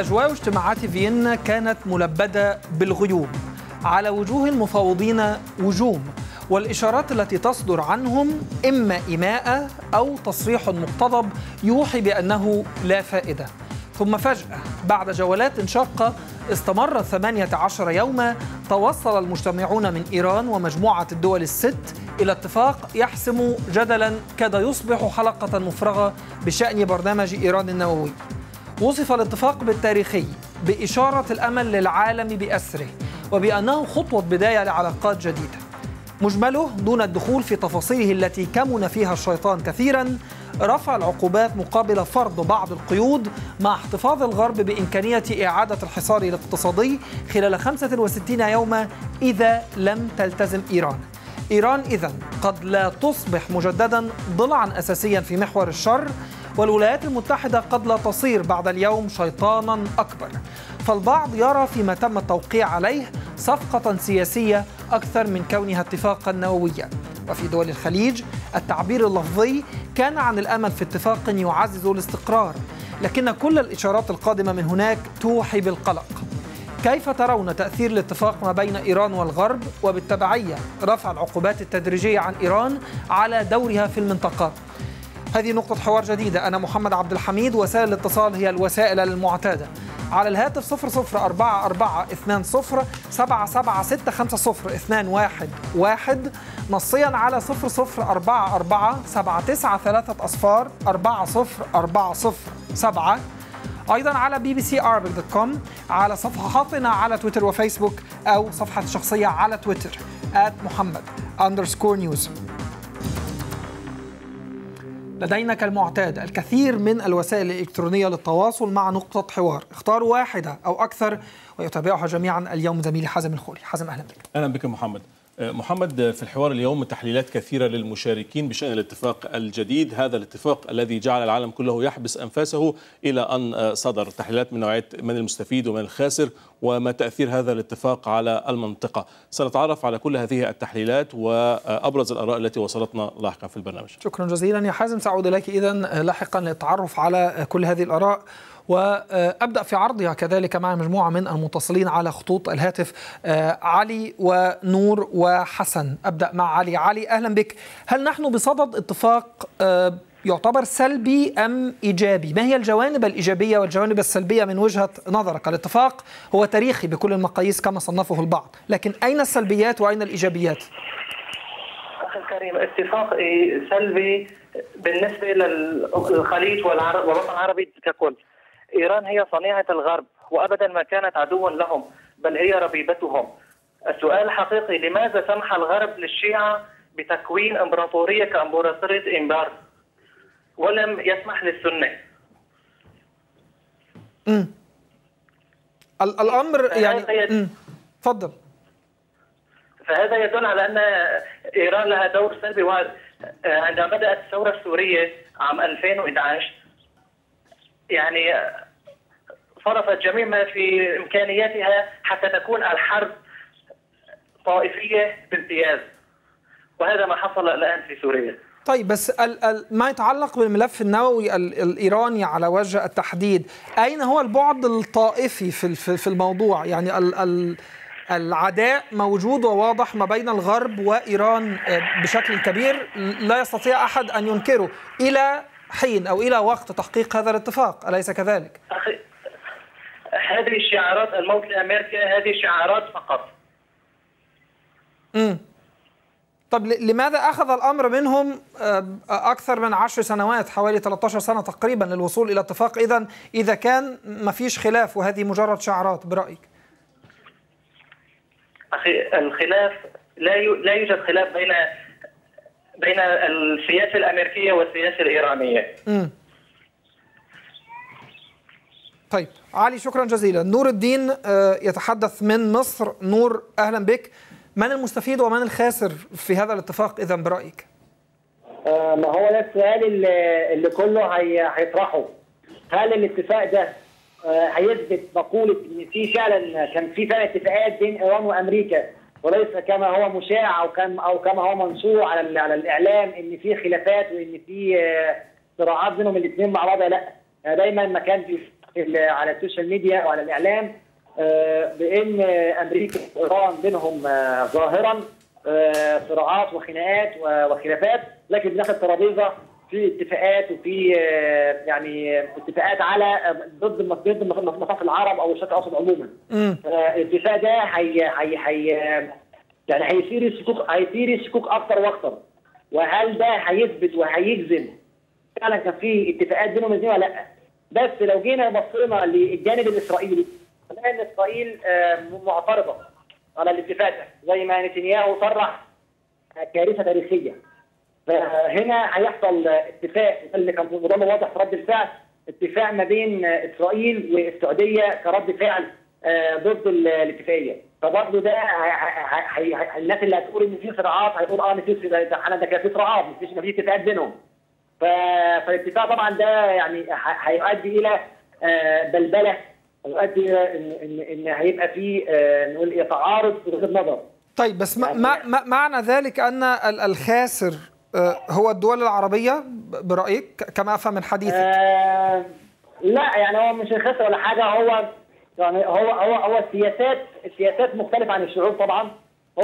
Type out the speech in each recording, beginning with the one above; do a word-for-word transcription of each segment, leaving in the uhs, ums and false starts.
أجواء اجتماعات فيينا كانت ملبدة بالغيوم، على وجوه المفاوضين وجوم، والإشارات التي تصدر عنهم إما إيماء أو تصريح مقتضب يوحي بأنه لا فائدة. ثم فجأة بعد جولات شاقة استمرت ثمانية عشر يوما، توصل المجتمعون من إيران ومجموعة الدول الست إلى اتفاق يحسم جدلا كاد يصبح حلقة مفرغة بشأن برنامج إيران النووي. وصف الاتفاق بالتاريخي بإشارة الأمل للعالم بأسره، وبأنه خطوة بداية لعلاقات جديدة. مجمله دون الدخول في تفاصيله التي كمن فيها الشيطان كثيرا، رفع العقوبات مقابل فرض بعض القيود، مع احتفاظ الغرب بإمكانية إعادة الحصار الاقتصادي خلال خمسة وستين يوما إذا لم تلتزم إيران. إيران إذن قد لا تصبح مجددا ضلعا أساسيا في محور الشر، والولايات المتحدة قد لا تصير بعد اليوم شيطانا أكبر. فالبعض يرى فيما تم التوقيع عليه صفقة سياسية أكثر من كونها اتفاقا نوويا. وفي دول الخليج التعبير اللفظي كان عن الأمل في اتفاق يعزز الاستقرار، لكن كل الإشارات القادمة من هناك توحي بالقلق. كيف ترون تأثير الاتفاق ما بين إيران والغرب، وبالتبعية رفع العقوبات التدريجية عن إيران على دورها في المنطقة؟ هذه نقطة حوار جديدة. أنا محمد عبد الحميد، وسائل الاتصال هي الوسائل المعتادة. على الهاتف صفر صفر أربعة أربعة اثنين صفر سبعة سبعة ستة خمسة صفر اثنين واحد واحد، نصيا على صفر صفر أربعة أربعة سبعة تسعة ثلاثة أصفار أربعة صفر أربعة صفر سبعة، أيضا على بي بي سي أرابيك دوت كوم، على صفحاتنا على تويتر وفيسبوك، أو صفحة شخصية على تويتر آت محمد أندرسكور نيوز. لدينا كالمعتاد الكثير من الوسائل الإلكترونية للتواصل مع نقطة حوار، اختاروا واحدة أو أكثر ويتابعها جميعا اليوم زميلي حازم الخولي. حازم أهلا بك. أهلا بك محمد. محمد، في الحوار اليوم تحليلات كثيرة للمشاركين بشأن الاتفاق الجديد، هذا الاتفاق الذي جعل العالم كله يحبس أنفاسه إلى أن صدر، تحليلات من نوعية من المستفيد ومن الخاسر وما تأثير هذا الاتفاق على المنطقة. سنتعرف على كل هذه التحليلات وأبرز الآراء التي وصلتنا لاحقا في البرنامج. شكرا جزيلا يا حازم، سأعود إليك إذن لاحقا للتعرف على كل هذه الآراء، وأبدأ في عرضها كذلك مع مجموعة من المتصلين على خطوط الهاتف. علي ونور وحسن، أبدأ مع علي. علي أهلا بك، هل نحن بصدد اتفاق يعتبر سلبي أم إيجابي؟ ما هي الجوانب الإيجابية والجوانب السلبية من وجهة نظرك؟ الاتفاق هو تاريخي بكل المقاييس كما صنفه البعض، لكن أين السلبيات وأين الإيجابيات؟ أخي الكريم، اتفاق سلبي بالنسبة للخليج والعرب والوطن العربي ككل. إيران هي صنيعة الغرب وأبدا ما كانت عدوا لهم، بل هي ربيبتهم. السؤال الحقيقي، لماذا سمح الغرب للشيعة بتكوين إمبراطورية كإمبراطورية إنبار ولم يسمح للسنة؟ امم الأمر يعني تفضل. فهذا يدل على أن إيران لها دور سلبي. وعندما بدأت الثورة السورية عام ألفين وإحدى عشر يعني صرفت جميع ما في إمكانياتها حتى تكون الحرب طائفية بامتياز، وهذا ما حصل الآن في سوريا. طيب، بس ال ال ما يتعلق بالملف النووي الإيراني على وجه التحديد، أين هو البعد الطائفي في في الموضوع؟ يعني ال ال العداء موجود وواضح ما بين الغرب وإيران بشكل كبير، لا يستطيع أحد أن ينكره إلى حين أو إلى وقت تحقيق هذا الاتفاق، أليس كذلك؟ أخي، هذه الشعارات الموت لأمريكا، هذه شعارات فقط. امم طب لماذا أخذ الأمر منهم أكثر من عشر سنوات، حوالي ثلاثة عشر سنة تقريبا للوصول إلى اتفاق إذن، إذا كان ما فيش خلاف وهذه مجرد شعارات برأيك؟ أخي، الخلاف لا يوجد خلاف بين بين السياسة الأمريكية والسياسة الإيرانية. مم. طيب علي، شكرا جزيلا. نور الدين يتحدث من مصر. نور أهلا بك، من المستفيد ومن الخاسر في هذا الاتفاق إذا برأيك؟ آه ما هو ده السؤال اللي, اللي كله هيطرحه. هل الاتفاق ده آه هيثبت مقولة إن في فعلا كان في فعلا اتفاقات بين إيران وأمريكا، وليس كما هو مشاع او كم او كما هو منشور على على الاعلام ان في خلافات وان في صراعات بينهم الاثنين مع بعض؟ لا، دايما ما كان في على السوشيال ميديا او على الاعلام بان امريكا وايران بينهم ظاهرا صراعات وخناقات وخلافات، لكن بناخد ترابيزه في اتفاقات وفي يعني اتفاقات على ضد ضد مصاف العرب او الشرق الاوسط عموما. الاتفاق ده هي هي هي يعني هيثير الشكوك هيثير الشكوك اكتر واكتر، وهل ده هيثبت وهيجزم فعلا كان في اتفاقات بينهم ولا لا؟ بس لو جينا بصينا للجانب الاسرائيلي فلان اسرائيل معترضه على الاتفاق ده زي ما نتنياهو صرح كارثه تاريخيه. فهنا هيحصل اتفاق اللي كان نظامه واضح في رد الفعل، اتفاق ما بين اسرائيل والسعوديه كرد فعل ضد الاتفاقيه. فبرضه ده الناس اللي هتقول ان في صراعات هيقول اه انا ده كان في صراعات مفيش مفيش اتفاقات بينهم. فالاتفاق طبعا ده يعني هيؤدي الى بلبله، هيؤدي الى ان ان هيبقى في نقول تعارض في وجهه نظر. طيب بس ما ما معنى ذلك ان الخاسر هو الدول العربيه برايك كما افهم من حديثك؟ آه لا يعني هو مش الخاسر ولا حاجه، هو يعني هو هو هو السياسات السياسات مختلفه عن الشعوب طبعا.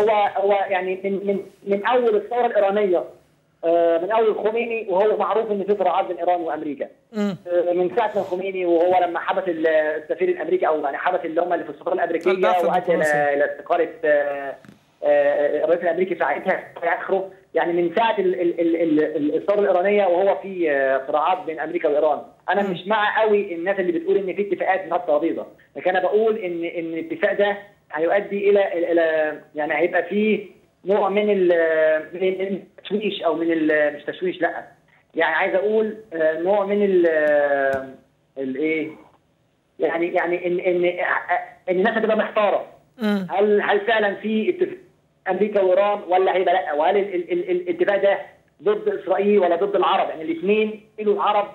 هو هو يعني من من من اول الثوره الايرانيه آه من اول خميني وهو معروف ان في صراعات بين ايران وامريكا. آه من ساعه الخميني وهو لما حبس السفير الامريكي او يعني حبس اللي هم اللي في السفاره الامريكيه وادى الى استقاله آه الرئيس الامريكي ساعتها في اخره، يعني من ساعه الثوره الايرانيه وهو في صراعات بين امريكا وايران. انا م. مش مع قوي الناس اللي بتقول ان في اتفاقات من الترابيزه، لكن انا بقول ان ان الاتفاق ده هيؤدي الى الى يعني هيبقى فيه نوع من التشويش او من مش تشويش لا يعني عايز اقول نوع من الايه يعني يعني ان ان ان الناس هتبقى محتاره هل هل فعلا في اتفاق امريكا وايران ولا هيبقى لا، وهل الاتفاق ده ضد اسرائيل ولا ضد العرب؟ يعني الاثنين له العرب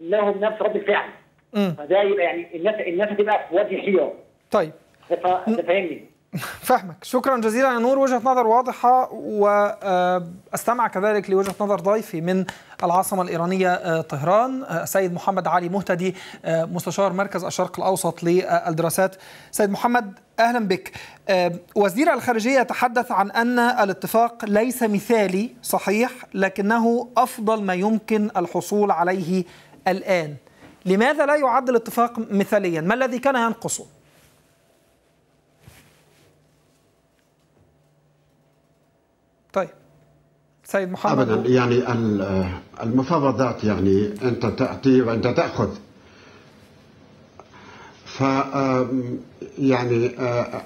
لهم نفس رد الفعل، فده يبقى يعني الناس الناس هتبقى في وجه حيرة. طيب فاهمني؟ فاهمك. شكرا جزيلا يا نور، وجهه نظر واضحه، واستمع كذلك لوجهه نظر ضيفي من العاصمه الايرانيه طهران السيد محمد علي مهتدي مستشار مركز الشرق الاوسط للدراسات. سيد محمد اهلا بك. وزير الخارجيه تحدث عن ان الاتفاق ليس مثالي صحيح لكنه افضل ما يمكن الحصول عليه الان. لماذا لا يعد الاتفاق مثاليا؟ ما الذي كان ينقصه؟ طيب سيد محمد ابدا يعني المفاوضات يعني انت تاتي وانت تاخذ، ف يعني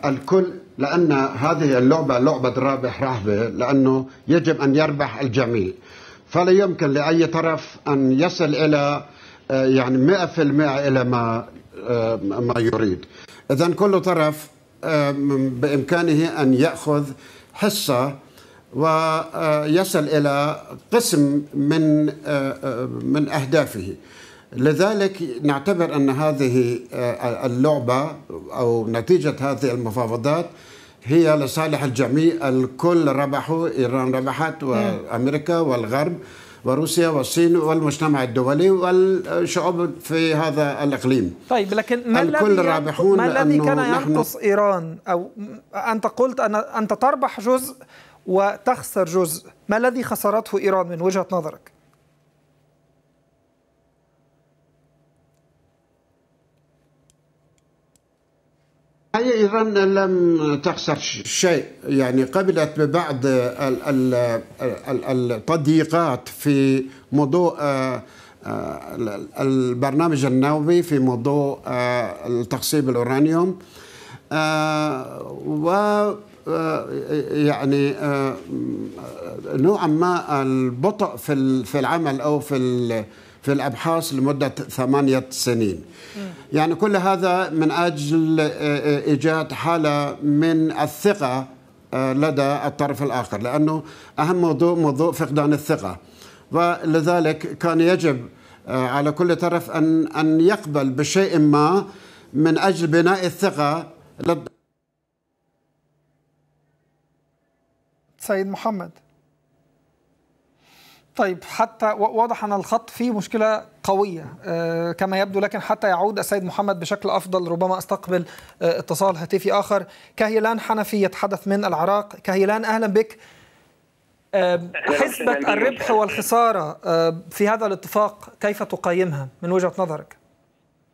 الكل لان هذه اللعبه لعبه رابح رهبه، لانه يجب ان يربح الجميع، فلا يمكن لاي طرف ان يصل الى يعني مئة بالمئة الى ما ما يريد. اذا كل طرف بامكانه ان ياخذ حصه ويصل إلى قسم من من أهدافه. لذلك نعتبر أن هذه اللعبة أو نتيجة هذه المفاوضات هي لصالح الجميع، الكل ربحوا، إيران ربحت وأمريكا والغرب وروسيا والصين والمجتمع الدولي والشعوب في هذا الإقليم. طيب لكن ما الكل رابحون. ما الذي كان ينقص إيران؟ أو أنت قلت أن أنت تربح جزء وتخسر جزء، ما الذي خسرته إيران من وجهة نظرك؟ هي إيران لم تخسر شيء، يعني قبلت ببعض التضييقات في موضوع البرنامج النووي، في موضوع تخصيب الأورانيوم، و يعني نوعا ما البطء في في العمل او في في الابحاث لمده ثمانية سنين. يعني كل هذا من اجل ايجاد حاله من الثقه لدى الطرف الاخر، لانه اهم موضوع موضوع فقدان الثقه. ولذلك كان يجب على كل طرف ان ان يقبل بشيء ما من اجل بناء الثقه لدى سيد محمد. طيب حتى واضح أن الخط فيه مشكلة قوية كما يبدو، لكن حتى يعود السيد محمد بشكل أفضل ربما أستقبل اتصال هاتفي آخر. كهيلان حنفي يتحدث من العراق. كهيلان أهلا بك. حسبة الربح والخسارة في هذا الاتفاق كيف تقيمها من وجهة نظرك؟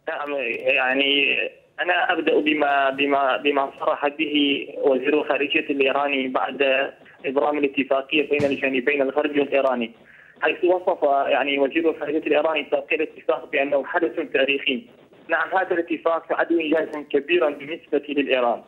نعم، يعني أنا أبدأ بما بما بما صرح به وزير الخارجية الإيراني بعد إبرام الاتفاقية بين الجانبين الغربي والإيراني، حيث وصف يعني وزير الخارجية الإيراني تلقي الاتفاق بأنه حدث تاريخي. نعم، هذا الاتفاق يعد إنجازا كبيرا بالنسبة للإيران،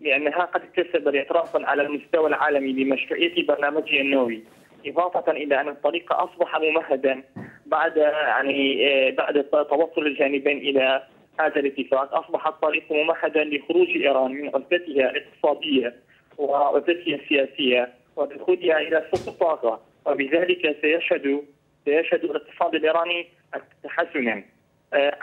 لأنها قد اكتسبت اعترافا على المستوى العالمي بمشروعية برنامجها النووي، إضافة إلى أن الطريق أصبح ممهدا بعد يعني بعد توصل الجانبين إلى هذا الاتفاق. أصبح الطريق ممهدا لخروج إيران من عزلتها الاقتصادية وعزلتها السياسية ودخولها إلى سوق الطاقة، وبذلك سيشهد سيشهد الاقتصاد الإيراني تحسنا.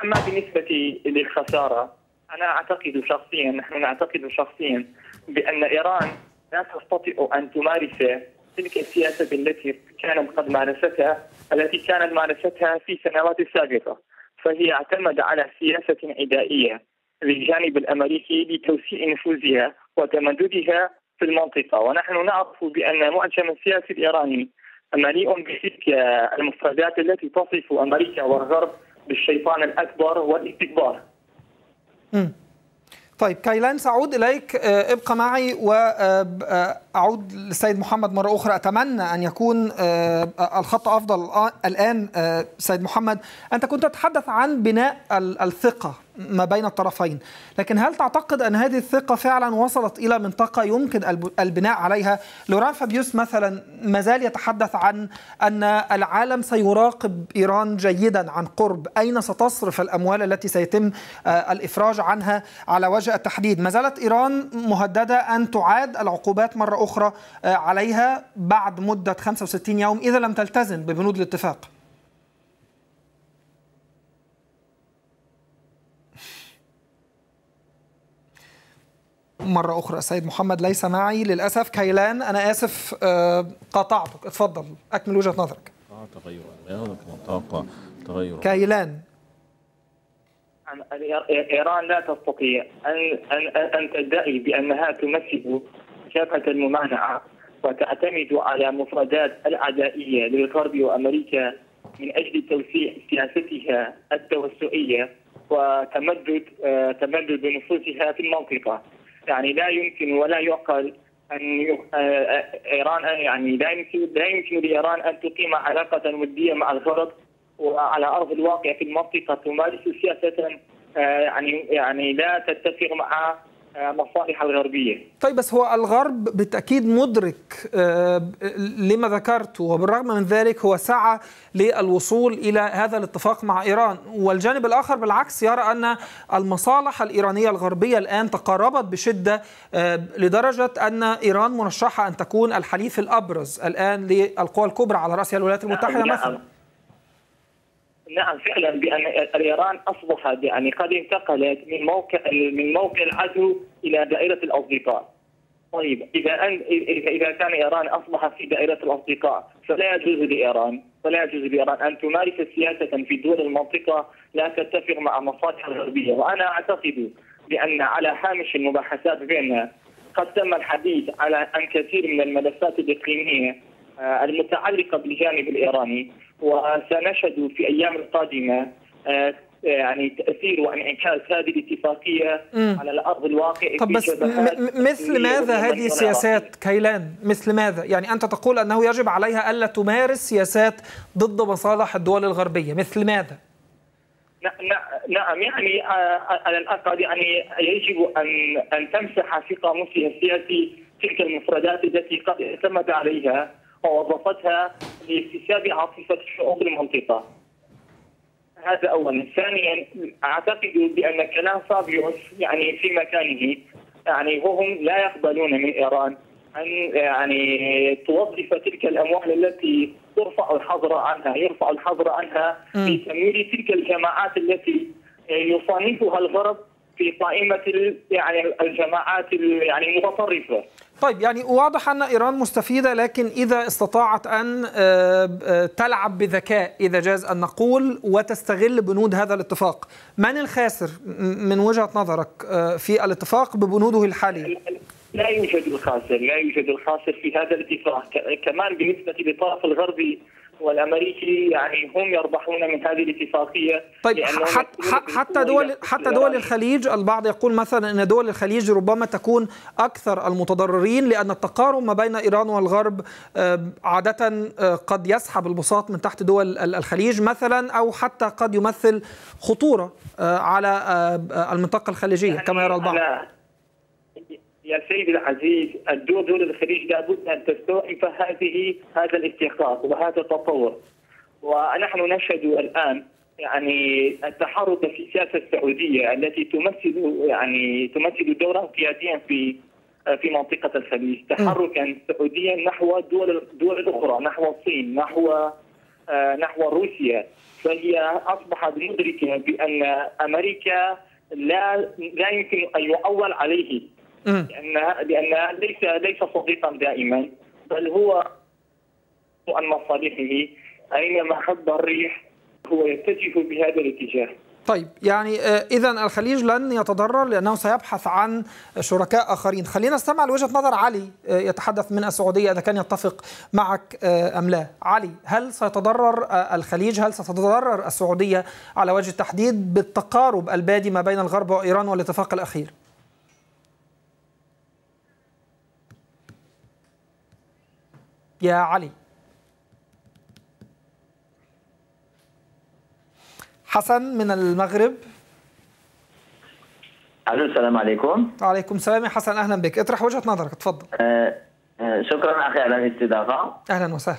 أما بالنسبة للخسارة، أنا أعتقد شخصيا نحن نعتقد شخصيا بأن إيران لا تستطيع أن تمارس تلك السياسة التي كانت قد مارستها التي كانت مارستها في السنوات السابقة، فهي اعتمد على سياسة عدائية للجانب الأمريكي لتوسيع نفوذها وتمددها في المنطقة. ونحن نعرف بأن المعجم السياسي الإيراني مليء بتلك المفردات التي تصف أمريكا والغرب بالشيطان الأكبر والاستكبار. امم طيب كيلان سأعود إليك، ابقى معي وأعود للسيد محمد مرة أخرى. أتمنى أن يكون الخط أفضل الآن. سيد محمد، أنت كنت تتحدث عن بناء الثقة ما بين الطرفين، لكن هل تعتقد أن هذه الثقة فعلا وصلت إلى منطقة يمكن البناء عليها؟ لوران فابيوس مثلا ما زال يتحدث عن أن العالم سيراقب إيران جيدا عن قرب، أين ستصرف الأموال التي سيتم الإفراج عنها على وجه التحديد. ما زالت إيران مهددة أن تعاد العقوبات مرة أخرى عليها بعد مدة خمسة وستين يوم إذا لم تلتزم ببنود الاتفاق. مرة أخرى السيد محمد ليس معي للأسف. كيلان أنا آسف قاطعتك، اتفضل أكمل وجهة نظرك. تغير منطقة تغير كيلان. إيران لا تستطيع أن أن أن تدعي بأنها تمثل شبكة الممانعة وتعتمد على مفردات العدائية للغرب وأمريكا من أجل توسيع سياستها التوسعية وتمدد تمدد نفوذها في المنطقة. يعني لا يمكن ولا يعقل ان ايران يعني لا يمكن لا يمكن لايران ان تقيم علاقه وديه مع الغرب وعلى ارض الواقع في المنطقه تمارس سياسه يعني يعني لا تتفق مع مصالح الغربيه. طيب بس هو الغرب بالتاكيد مدرك لما ذكرته، وبالرغم من ذلك هو سعى للوصول الى هذا الاتفاق مع ايران، والجانب الاخر بالعكس يرى ان المصالح الايرانيه الغربيه الان تقاربت بشده لدرجه ان ايران مرشحه ان تكون الحليف الابرز الان للقوى الكبرى على راسها الولايات المتحده مثلا. نعم فعلا، بأن إيران أصبحت يعني قد انتقلت من موقع من موقع العدو إلى دائرة الأصدقاء. طيب إذا إذا كان إيران أصبحت في دائرة الأصدقاء، فلا يجوز لإيران فلا يجوز لإيران أن تمارس سياسة في دول المنطقة لا تتفق مع مصالح الغربية. وأنا أعتقد بأن على هامش المباحثات بيننا قد تم الحديث على عن كثير من الملفات الإقليمية المتعلقة بالجانب الإيراني، وسنشهد في أيام القادمة يعني تأثير وانعكاس هذه الاتفاقية م. على الأرض الواقع. طب بس مثل ماذا هذه السياسات كيلان؟ مثل ماذا؟ يعني أنت تقول أنه يجب عليها ألا تمارس سياسات ضد مصالح الدول الغربية، مثل ماذا؟ نعم يعني على الأقل يعني يجب أن أن تمسح في قاموسها السياسي تلك المفردات التي قد اعتمد عليها ووظفتها لاكتساب عاطفة شعوب المنطقة. هذا أولا. ثانيا أعتقد بأن كلام فابيوس يعني في مكانه، يعني هم لا يقبلون من إيران أن يعني توظف تلك الأموال التي ترفع الحظر عنها يرفع الحظر عنها في تمويل تلك الجماعات التي يصنفها الغرب في قائمة يعني الجماعات يعني المتطرفة. طيب يعني واضح أن إيران مستفيدة، لكن إذا استطاعت أن تلعب بذكاء إذا جاز أن نقول وتستغل بنود هذا الاتفاق، من الخاسر من وجهة نظرك في الاتفاق ببنوده الحالية؟ لا يوجد الخاسر، لا يوجد الخاسر في هذا الاتفاق. كمان بالنسبة للطرف الغربي والامريكي يعني هم يربحون من هذه الاتفاقيه. طيب حتى حتى دول حتى دول الخليج، البعض يقول مثلا ان دول الخليج ربما تكون اكثر المتضررين، لان التقارب ما بين ايران والغرب عاده قد يسحب البساط من تحت دول الخليج مثلا، او حتى قد يمثل خطوره على المنطقه الخليجيه كما يرى البعض. يا سيدي العزيز، الدول دول الخليج لابد ان تستوعب هذه هذا الاتفاق وهذا التطور، ونحن نشهد الان يعني التحرك في السياسه السعوديه التي تمثل يعني تمثل دورا قياديا في في منطقه الخليج، تحركا سعوديا نحو دول الدول الاخرى، نحو الصين، نحو نحو روسيا، فهي اصبحت مدركه بان امريكا لا لا يمكن ان يعول عليه، لأن لأن ليس ليس صديقا دائما، بل هو عن مصالحه أينما حب الريح هو يتجه بهذا الاتجاه. طيب يعني إذا الخليج لن يتضرر لأنه سيبحث عن شركاء آخرين. خلينا نستمع لوجهة نظر علي يتحدث من السعودية، إذا كان يتفق معك أم لا. علي، هل سيتضرر الخليج؟ هل ستتضرر السعودية على وجه التحديد بالتقارب البادي ما بين الغرب وإيران والاتفاق الأخير؟ يا علي. حسن من المغرب. الو السلام عليكم. وعليكم السلام يا حسن، اهلا بك، اطرح وجهة نظرك تفضل. أه أه شكرا اخي على الاستضافة. اهلا وسهلا.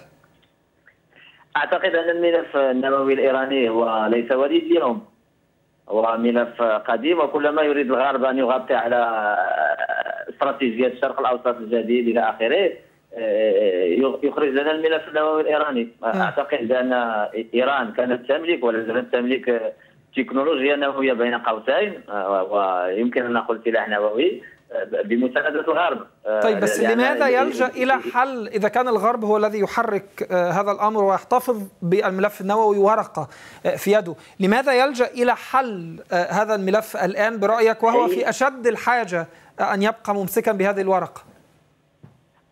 اعتقد ان الملف النووي الايراني هو ليس وليد اليوم، هو ملف قديم، وكلما يريد الغرب ان يغطي على استراتيجية الشرق الاوسط الجديد الى اخره يخرج لنا الملف النووي الإيراني. أعتقد أن إيران كانت تملك ولا زالت تملك تكنولوجيا نووية بين قوسين، ويمكن أن نقول سلاح نووي بمساعدة الغرب. طيب بس لماذا يلجأ إلى حل إذا كان الغرب هو الذي يحرك هذا الأمر ويحتفظ بالملف النووي ورقة في يده؟ لماذا يلجأ إلى حل هذا الملف الآن برأيك وهو في أشد الحاجة أن يبقى ممسكا بهذه الورقة؟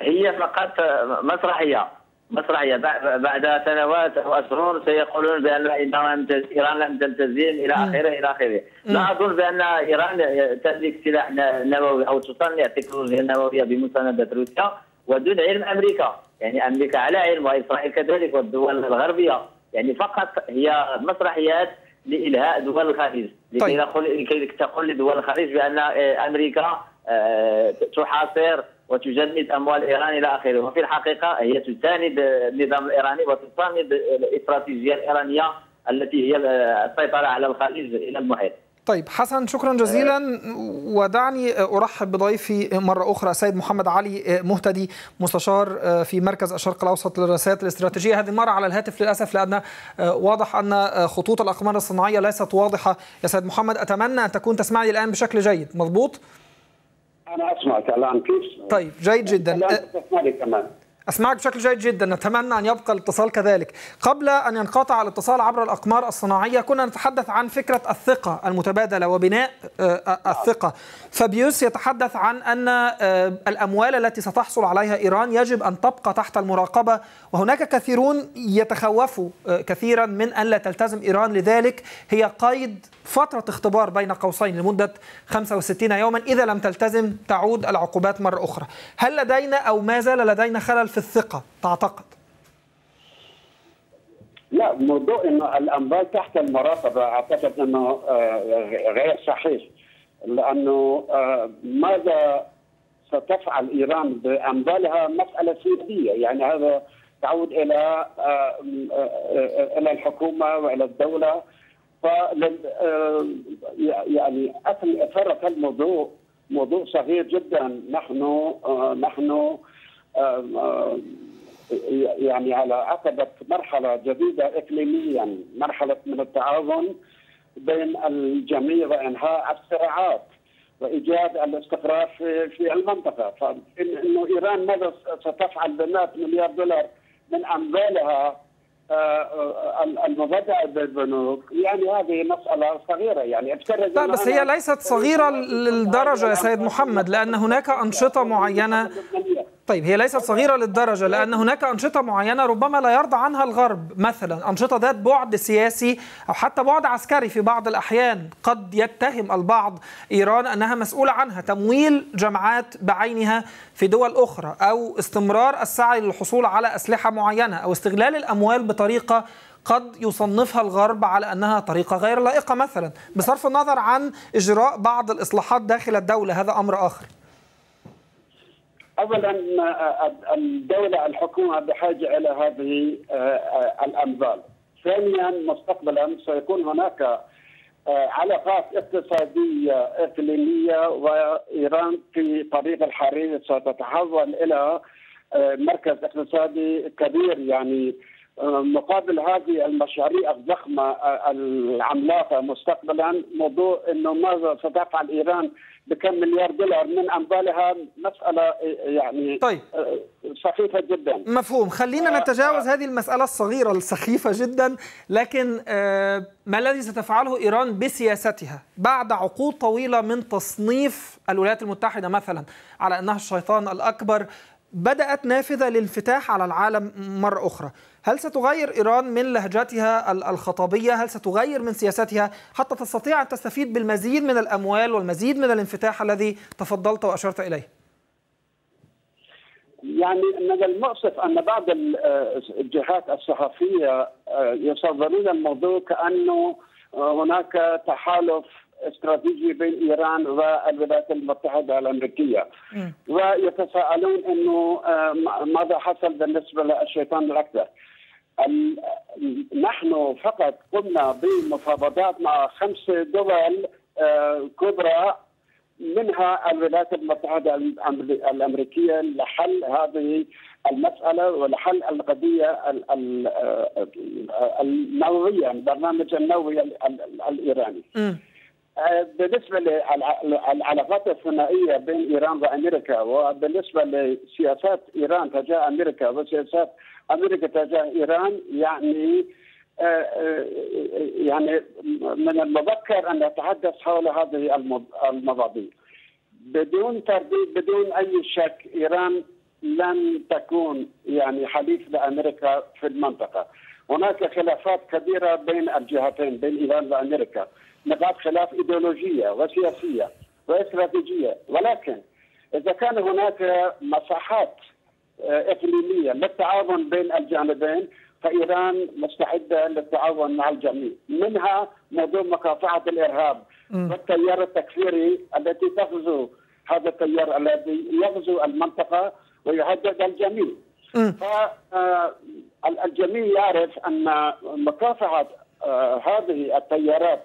هي فقط مسرحيه مسرحيه بعد سنوات او اشهر سيقولون بان ايران لم تلتزم الى اخره الى اخره. لا اظن بان ايران تملك سلاح نووي او تصنع تكنولوجيا نوويه بمسانده روسيا ودون علم امريكا، يعني امريكا على علم واسرائيل كذلك والدول الغربيه، يعني فقط هي مسرحيات لالهاء دول الخليج، لكي طيب. تقول لدول الخليج بان امريكا تحاصر وتجند اموال ايران الى اخره، وفي الحقيقه هي تساند النظام الايراني وتساند الاستراتيجيه الايرانيه التي هي السيطره على الخليج الى المحيط. طيب حسن شكرا جزيلا، ودعني ارحب بضيفي مره اخرى السيد محمد علي مهتدي، مستشار في مركز الشرق الاوسط للرسائل الاستراتيجيه، هذه المره على الهاتف للاسف لان واضح ان خطوط الاقمار الصناعيه ليست واضحه. يا سيد محمد اتمنى ان تكون تسمعني الان بشكل جيد، مضبوط؟ أنا أسمعك الآن كيف؟ طيب جيد جدا. أسمعني كمان. أسمعك بشكل جيد جدا، نتمنى أن يبقى الاتصال كذلك. قبل أن ينقطع الاتصال عبر الأقمار الصناعية كنا نتحدث عن فكرة الثقة المتبادلة وبناء الثقة. فابيوس يتحدث عن أن الأموال التي ستحصل عليها إيران يجب أن تبقى تحت المراقبة، وهناك كثيرون يتخوفوا كثيرا من أن لا تلتزم إيران، لذلك هي قيد فترة اختبار بين قوسين لمدة خمسة وستين يوما، إذا لم تلتزم تعود العقوبات مرة أخرى. هل لدينا أو ما زال لدينا خلل في الثقة تعتقد؟ لا، موضوع أن الأنباء تحت المراقبة أعتقد أنه غير صحيح، لأنه ماذا ستفعل إيران بأنبالها مسألة سيادية، يعني هذا تعود إلى إلى الحكومة وإلى الدولة، فلل يعني أثرت الموضوع موضوع صغير جدا. نحن نحن يعني على عقبة مرحلة جديدة إقليميا، مرحلة من التعاون بين الجميع وإنهاء الصراعات، وايجاد الاستقرار في في المنطقه، فانه ايران ماذا ستفعل بمئة مليار دولار من اموالها المبادئ بالبنوك؟ يعني هذه مسألة صغيرة، يعني لا بس هي ليست صغيرة للدرجة يا سيد محمد، لأن هناك أنشطة معينة. طيب هي ليست صغيرة للدرجة لأن هناك أنشطة معينة ربما لا يرضى عنها الغرب، مثلا أنشطة ذات بعد سياسي أو حتى بعد عسكري في بعض الأحيان، قد يتهم البعض إيران أنها مسؤولة عنها، تمويل جماعات بعينها في دول أخرى، أو استمرار السعي للحصول على أسلحة معينة، أو استغلال الأموال بطريقة قد يصنفها الغرب على أنها طريقة غير لائقة مثلا، بصرف النظر عن إجراء بعض الإصلاحات داخل الدولة. هذا أمر آخر. اولا الدوله الحكومه بحاجه الى هذه الاموال. ثانيا مستقبلا سيكون هناك علاقات اقتصاديه اقليميه، وايران في طريق الحرير ستتحول الى مركز اقتصادي كبير. يعني مقابل هذه المشاريع الضخمه العملاقه مستقبلا، موضوع انه ماذا ستفعل ايران بكم مليار دولار من أموالها مسألة يعني طيب. سخيفة جدا. مفهوم. خلينا نتجاوز آه. هذه المسألة الصغيرة السخيفة جدا، لكن آه ما الذي ستفعله إيران بسياستها بعد عقود طويلة من تصنيف الولايات المتحدة مثلا على أنها الشيطان الأكبر؟ بدأت نافذة للانفتاح على العالم مرة أخرى. هل ستغير إيران من لهجتها الخطابية؟ هل ستغير من سياستها حتى تستطيع أن تستفيد بالمزيد من الأموال والمزيد من الانفتاح الذي تفضلت وأشرت إليه؟ يعني من المؤسف أن بعض الجهات الصحفية يصورون الموضوع كأنه هناك تحالف استراتيجي بين إيران والولايات المتحدة الأمريكية، ويتساءلون أنه ماذا حصل بالنسبة للشيطان الأكبر. نحن فقط قمنا بمفاوضات مع خمس دول كبرى منها الولايات المتحدة الأمريكية لحل هذه المسألة ولحل القضية النووية، البرنامج النووي الإيراني. بالنسبة للعلاقات الثنائية بين إيران وأمريكا، وبالنسبة لسياسات إيران تجاه أمريكا وسياسات أمريكا تجاه إيران، يعني يعني من المبكر أن نتحدث حول هذه المواضيع. بدون ترديد بدون أي شك إيران لن تكون يعني حليف لأمريكا في المنطقة. هناك خلافات كبيرة بين الجهتين، بين إيران وأمريكا، نقاط خلاف إيديولوجية وسياسية واستراتيجية، ولكن إذا كان هناك مساحات إقليمية للتعاون بين الجانبين فإيران مستعدة للتعاون مع الجميع، منها موضوع مكافحة الإرهاب والتيار التكفيري التي تغزو، هذا التيار الذي يغزو المنطقة ويهدد الجميع. فالجميع يعرف أن مكافحة هذه التيارات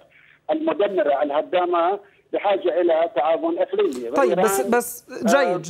المدمرة الهدامة بحاجة إلى تعاون إقليمي. طيب بس بس جيد،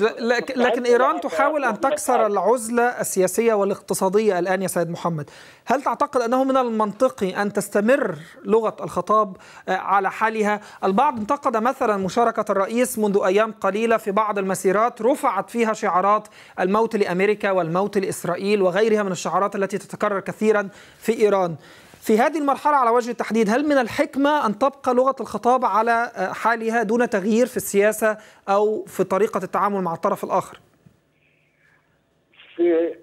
لكن إيران تحاول أن تكسر العزلة السياسية والاقتصادية الآن يا سيد محمد. هل تعتقد أنه من المنطقي أن تستمر لغة الخطاب على حالها؟ البعض انتقد مثلا مشاركة الرئيس منذ أيام قليلة في بعض المسيرات رفعت فيها شعارات الموت لأمريكا والموت لإسرائيل وغيرها من الشعارات التي تتكرر كثيرا في إيران. في هذه المرحلة على وجه التحديد، هل من الحكمة أن تبقى لغة الخطاب على حالها دون تغيير في السياسة أو في طريقة التعامل مع الطرف الآخر؟ في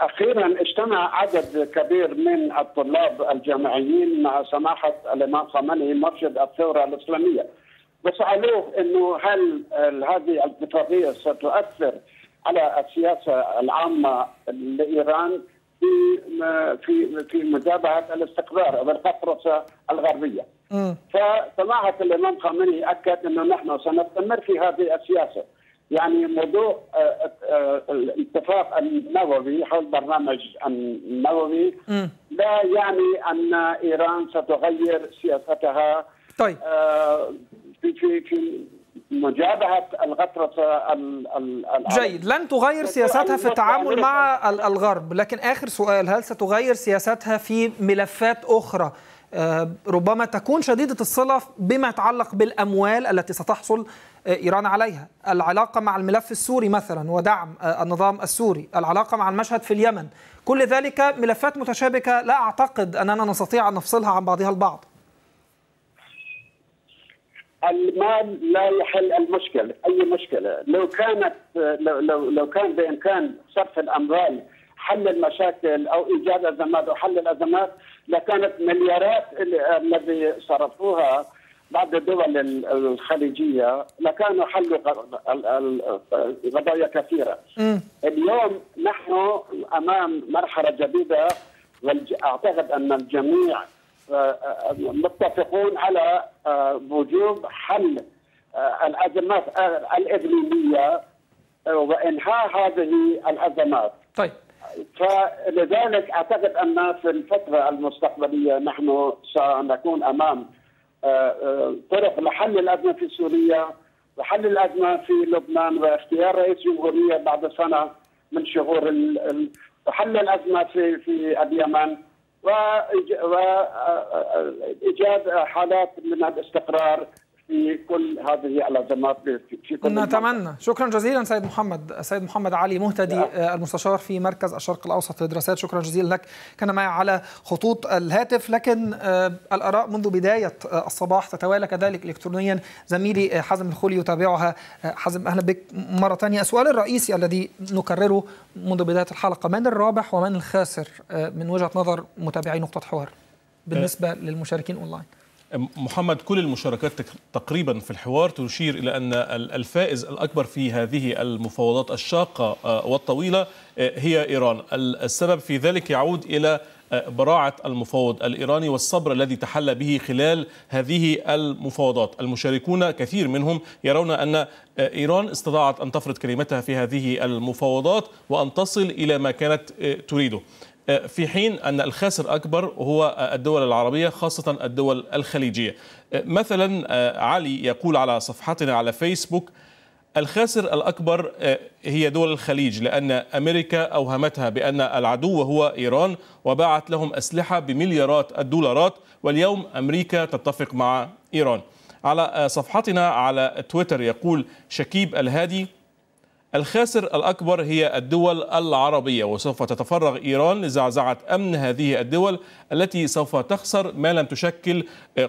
أخيرا اجتمع عدد كبير من الطلاب الجامعيين مع سماحة الإمام الخامنئي مرشد الثورة الإسلامية، وسألوه أنه هل هذه الاتفاقية ستؤثر على السياسة العامة لإيران في في في متابعه الاستقرار او القطرسه الغربيه. فسماحه الامام الخامنئي اكد انه نحن سنستمر في هذه السياسه. يعني موضوع الاتفاق النووي حول برنامج النووي لا يعني ان ايران ستغير سياستها طيب. في في في مجابهة الغطرسة. جيد، لن تغير سياستها في التعامل مع الغرب، لكن آخر سؤال، هل ستغير سياستها في ملفات أخرى ربما تكون شديدة الصلة بما يتعلق بالأموال التي ستحصل إيران عليها، العلاقة مع الملف السوري مثلا ودعم النظام السوري، العلاقة مع المشهد في اليمن، كل ذلك ملفات متشابكة لا أعتقد أننا نستطيع أن نفصلها عن بعضها البعض. المال لا يحل المشكلة، أي مشكلة، لو كانت لو لو لو كان بإمكان صرف الأموال حل المشاكل أو إيجاد أزمات أو حل الأزمات لكانت مليارات الذي صرفوها بعض الدول الخليجية لكانوا حلوا قضايا كثيرة. اليوم نحن أمام مرحلة جديدة، وأعتقد أن الجميع متفقون على وجوب حل الأزمات الإقليمية وإنهاء هذه الأزمات. طيب. فلذلك أعتقد أن في الفترة المستقبلية نحن سنكون أمام طرق لحل الأزمة في سوريا وحل الأزمة في لبنان واختيار رئيس جمهورية بعد سنة من شهور، وحل الأزمة في في اليمن وإيجاد حالات من الاستقرار في كل هذه الأزمات في كل نتمنى. شكرا جزيلا سيد محمد، سيد محمد علي مهتدي المستشار في مركز الشرق الأوسط للدراسات، شكرا جزيلا لك. كان معي على خطوط الهاتف، لكن الآراء منذ بداية الصباح تتوالى، كذلك إلكترونيا زميلي حازم الخولي يتابعها. حازم أهلا بك مرة ثانية. السؤال الرئيسي الذي نكرره منذ بداية الحلقة، من الرابح ومن الخاسر من وجهة نظر متابعي نقطة حوار بالنسبة للمشاركين أونلاين؟ محمد، كل المشاركات تقريبا في الحوار تشير إلى أن الفائز الأكبر في هذه المفاوضات الشاقة والطويلة هي إيران. السبب في ذلك يعود إلى براعة المفاوض الإيراني والصبر الذي تحلى به خلال هذه المفاوضات. المشاركون كثير منهم يرون أن إيران استطاعت أن تفرض كلمتها في هذه المفاوضات وأن تصل إلى ما كانت تريده، في حين أن الخاسر أكبر هو الدول العربية خاصة الدول الخليجية. مثلا علي يقول على صفحتنا على فيسبوك: الخاسر الأكبر هي دول الخليج، لأن أمريكا أوهمتها بأن العدو هو إيران وباعت لهم أسلحة بمليارات الدولارات، واليوم أمريكا تتفق مع إيران. على صفحتنا على تويتر يقول شكيب الهادي: الخاسر الأكبر هي الدول العربية، وسوف تتفرغ إيران لزعزعة أمن هذه الدول التي سوف تخسر ما لم تشكل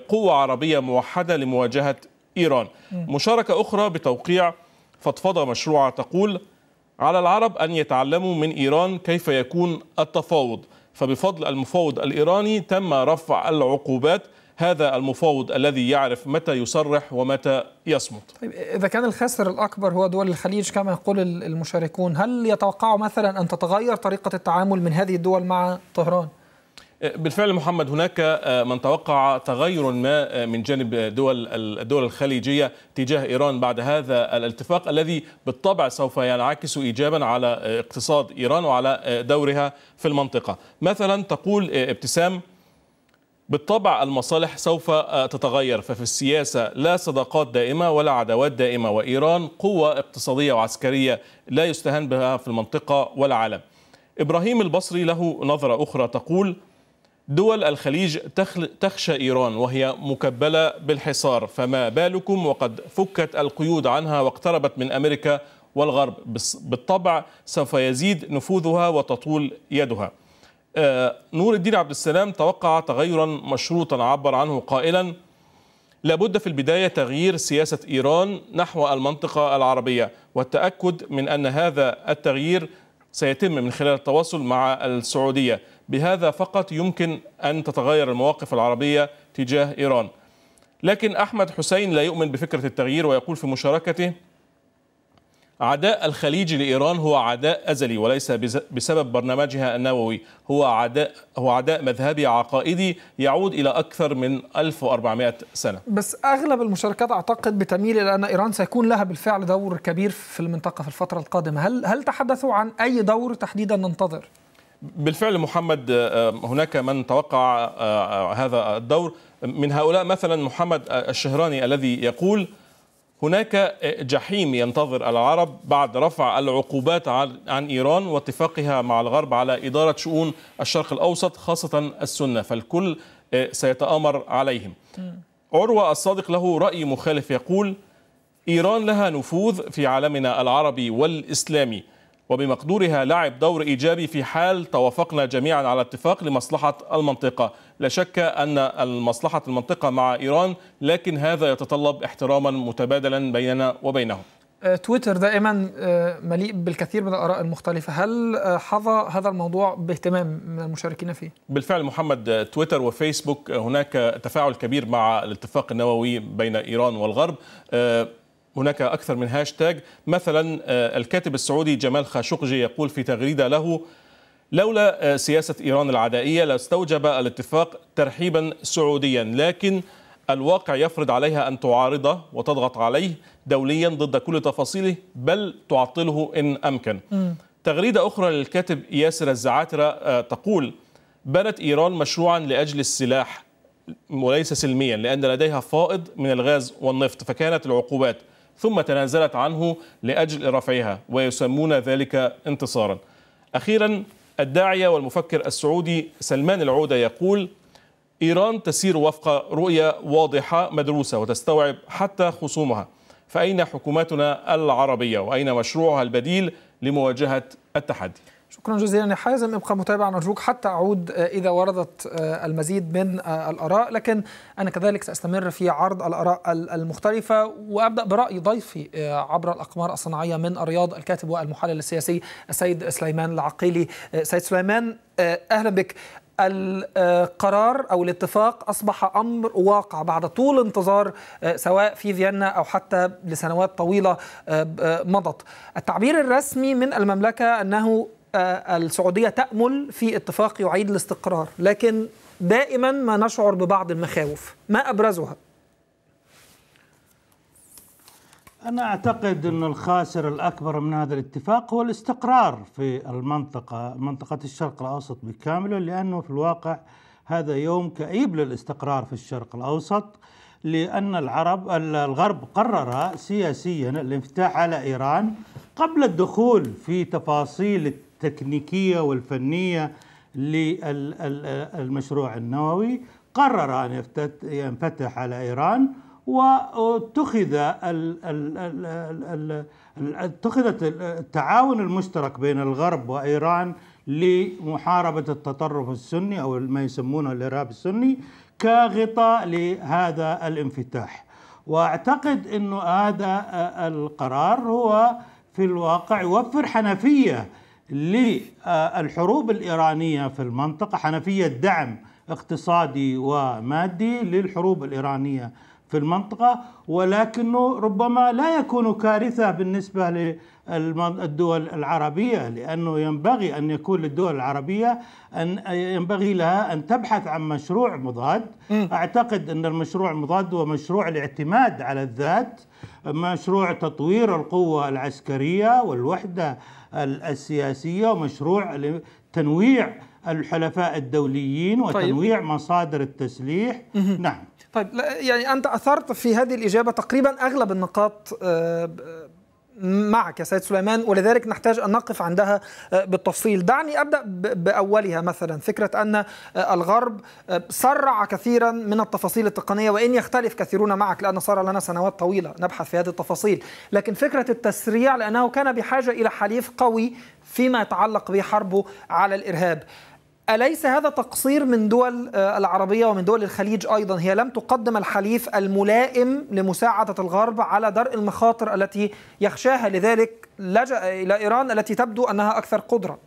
قوة عربية موحدة لمواجهة إيران. مشاركة أخرى بتوقيع فضفضة مشروعة تقول: على العرب أن يتعلموا من إيران كيف يكون التفاوض، فبفضل المفاوض الإيراني تم رفع العقوبات، هذا المفاوض الذي يعرف متى يصرح ومتى يصمت. طيب، إذا كان الخاسر الأكبر هو دول الخليج كما يقول المشاركون، هل يتوقعوا مثلا أن تتغير طريقة التعامل من هذه الدول مع طهران؟ بالفعل محمد، هناك من توقع تغير ما من جانب دول الدول الخليجية تجاه إيران بعد هذا الاتفاق الذي بالطبع سوف ينعكس إيجابا على اقتصاد إيران وعلى دورها في المنطقة. مثلا تقول ابتسام: بالطبع المصالح سوف تتغير، ففي السياسة لا صداقات دائمة ولا عداوات دائمة، وإيران قوة اقتصادية وعسكرية لا يستهان بها في المنطقة والعالم. إبراهيم البصري له نظرة أخرى تقول: دول الخليج تخشى إيران وهي مكبلة بالحصار، فما بالكم وقد فكت القيود عنها واقتربت من أمريكا والغرب، بالطبع سوف يزيد نفوذها وتطول يدها. نور الدين عبد السلام توقع تغيرا مشروطا عبر عنه قائلا: لابد في البداية تغيير سياسة إيران نحو المنطقة العربية، والتأكد من أن هذا التغيير سيتم من خلال التواصل مع السعودية، بهذا فقط يمكن أن تتغير المواقف العربية تجاه إيران. لكن أحمد حسين لا يؤمن بفكرة التغيير ويقول في مشاركته: عداء الخليج لإيران هو عداء أزلي وليس بسبب برنامجها النووي، هو عداء هو عداء مذهبي عقائدي يعود إلى أكثر من ألف وأربعمائة سنة. بس أغلب المشاركات أعتقد بتميل إلى أن إيران سيكون لها بالفعل دور كبير في المنطقة في الفترة القادمة، هل هل تحدثوا عن أي دور تحديدا ننتظر؟ بالفعل محمد، هناك من توقع هذا الدور، من هؤلاء مثلا محمد الشهراني الذي يقول: هناك جحيم ينتظر العرب بعد رفع العقوبات عن إيران واتفاقها مع الغرب على إدارة شؤون الشرق الأوسط خاصة السنة، فالكل سيتآمر عليهم. عروة الصادق له رأي مخالف، يقول إيران لها نفوذ في عالمنا العربي والإسلامي وبمقدورها لعب دور إيجابي في حال توافقنا جميعا على اتفاق لمصلحة المنطقة. لا شك أن مصلحة المنطقة مع إيران، لكن هذا يتطلب احتراما متبادلا بيننا وبينهم. تويتر دائما مليء بالكثير من الآراء المختلفة، هل حظى هذا الموضوع باهتمام من المشاركين فيه؟ بالفعل محمد، تويتر وفيسبوك هناك تفاعل كبير مع الاتفاق النووي بين إيران والغرب. هناك أكثر من هاشتاج، مثلا الكاتب السعودي جمال خاشقجي يقول في تغريدة له: لولا سياسة إيران العدائية لاستوجب الاتفاق ترحيبا سعوديا، لكن الواقع يفرض عليها أن تعارضه وتضغط عليه دوليا ضد كل تفاصيله، بل تعطله إن أمكن. م. تغريدة أخرى للكاتب ياسر الزعاترة تقول: بنت إيران مشروعا لأجل السلاح وليس سلميا، لأن لديها فائض من الغاز والنفط، فكانت العقوبات ثم تنازلت عنه لأجل رفعها ويسمون ذلك انتصارا. أخيرا الداعية والمفكر السعودي سلمان العودة يقول: إيران تسير وفق رؤية واضحة مدروسة وتستوعب حتى خصومها، فأين حكوماتنا العربية وأين مشروعها البديل لمواجهة التحدي؟ شكرا جزيلا يا حازم، ابقى متابع نرجوك حتى أعود إذا وردت المزيد من الآراء، لكن أنا كذلك سأستمر في عرض الآراء المختلفة وأبدأ برأي ضيفي عبر الأقمار الصناعية من الرياض، الكاتب والمحلل السياسي السيد سليمان العقيلي. سيد سليمان أهلا بك. القرار أو الاتفاق أصبح أمر واقع بعد طول انتظار سواء في فيينا أو حتى لسنوات طويلة مضت. التعبير الرسمي من المملكة أنه السعودية تأمل في اتفاق يعيد الاستقرار، لكن دائما ما نشعر ببعض المخاوف، ما أبرزها؟ أنا أعتقد أن الخاسر الأكبر من هذا الاتفاق هو الاستقرار في المنطقة، منطقة الشرق الأوسط بكامله، لأنه في الواقع هذا يوم كئيب للاستقرار في الشرق الأوسط، لأن العرب الغرب قرر سياسيا الانفتاح على إيران قبل الدخول في تفاصيل التكنيكية والفنية للمشروع النووي، قرر أن ينفتح على إيران، واتخذ اتخذت التعاون المشترك بين الغرب وإيران لمحاربة التطرف السني أو ما يسمونه الإرهاب السني كغطاء لهذا الانفتاح. وأعتقد أن هذا القرار هو في الواقع يوفر حنفية للحروب الإيرانية في المنطقة، حنفية دعم اقتصادي ومادي للحروب الإيرانية في المنطقة، ولكنه ربما لا يكون كارثة بالنسبة للدول العربية، لأنه ينبغي أن يكون للدول العربية أن ينبغي لها أن تبحث عن مشروع مضاد. أعتقد أن المشروع المضاد هو مشروع الاعتماد على الذات، مشروع تطوير القوة العسكرية والوحدة السياسية، ومشروع تنويع الحلفاء الدوليين وتنويع طيب. مصادر التسليح. نعم طيب، يعني أنت أثرت في هذه الإجابة تقريبا أغلب النقاط معك يا سيد سليمان، ولذلك نحتاج أن نقف عندها بالتفصيل. دعني أبدأ بأولها، مثلا فكرة أن الغرب سرع كثيرا من التفاصيل التقنية، وإن يختلف كثيرون معك لأن صار لنا سنوات طويلة نبحث في هذه التفاصيل، لكن فكرة التسريع لأنه كان بحاجة إلى حليف قوي فيما يتعلق بحربه على الإرهاب. أليس هذا تقصير من دول العربية ومن دول الخليج أيضا؟ هي لم تقدم الحليف الملائم لمساعدة الغرب على درء المخاطر التي يخشاها، لذلك لجأ إلى إيران التي تبدو أنها أكثر قدرة.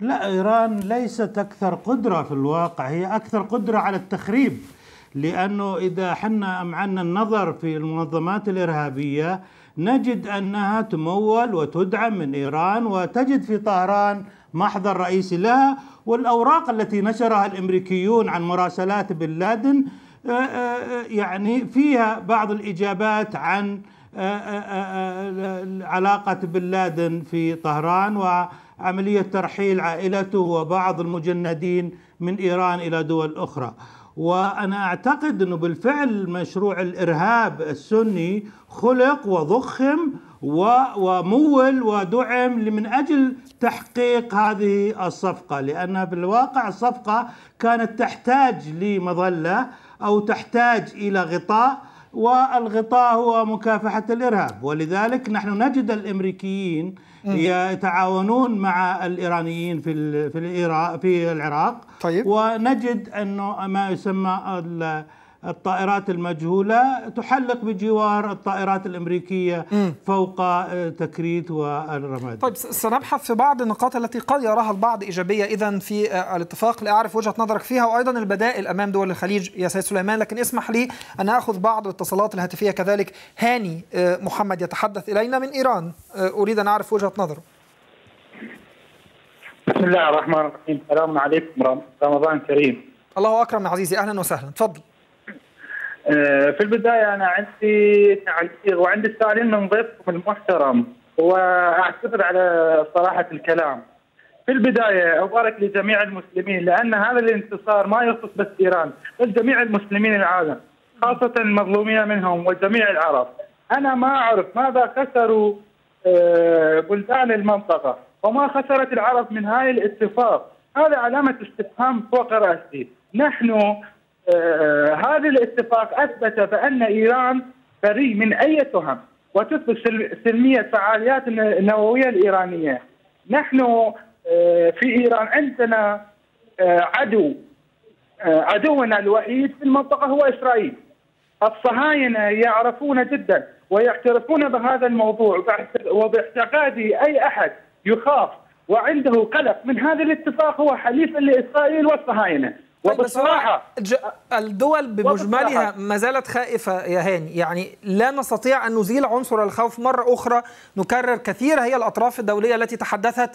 لا، إيران ليست أكثر قدرة في الواقع، هي أكثر قدرة على التخريب، لأنه إذا حنا أمعنا النظر في المنظمات الإرهابية نجد أنها تمول وتدعم من إيران، وتجد في طهران محضر رئيسي لها، والأوراق التي نشرها الأمريكيون عن مراسلات بن لادن يعني فيها بعض الإجابات عن علاقة بن لادن في طهران وعملية ترحيل عائلته وبعض المجندين من إيران إلى دول أخرى. وأنا أعتقد أنه بالفعل مشروع الإرهاب السني خلق وضخم ومول ودعم من أجل تحقيق هذه الصفقة، لأنها بالواقع الصفقة كانت تحتاج لمظلة أو تحتاج إلى غطاء، والغطاء هو مكافحة الإرهاب. ولذلك نحن نجد الأمريكيين يتعاونون مع الإيرانيين في في العراق. طيب. ونجد أنه ما يسمى الطائرات المجهولة تحلق بجوار الطائرات الأمريكية م. فوق تكريت والرماد. طيب، سنبحث في بعض النقاط التي قد يراها البعض إيجابية إذن في الاتفاق لأعرف وجهة نظرك فيها، وأيضا البدائل أمام دول الخليج يا سيد سليمان، لكن اسمح لي أن أخذ بعض الاتصالات الهاتفية كذلك. هاني محمد يتحدث إلينا من إيران، أريد أن أعرف وجهة نظره. بسم الله الرحمن الرحيم، السلام عليكم، رمضان كريم. الله أكرم يا عزيزي، أهلا وسهلا، تفضل. في البداية أنا عندي تعليق وعندي سؤالين من ضيفكم المحترم، وأعتذر على صراحة الكلام. في البداية أبارك لجميع المسلمين، لأن هذا الانتصار ما يخص بس إيران، بل جميع المسلمين العالم، خاصة المظلومين منهم وجميع العرب. أنا ما أعرف ماذا خسروا بلدان المنطقة وما خسرت العرب من هاي الاتفاق. هذا علامة استفهام فوق رأسي. نحن آه هذا الاتفاق أثبت بأن إيران بريء من أي تهم، وتثبت سلمية فعاليات النووية الإيرانية. نحن آه في إيران عندنا آه عدو، آه عدونا الوحيد في المنطقة هو إسرائيل. الصهاينة يعرفون جدا ويعترفون بهذا الموضوع، وباعتقادي أي أحد يخاف وعنده قلق من هذا الاتفاق هو حليف لإسرائيل والصهاينة. وبصراحة الدول بمجملها ما زالت خائفة يا هاني، يعني لا نستطيع أن نزيل عنصر الخوف مرة أخرى. نكرر كثير، هي الأطراف الدولية التي تحدثت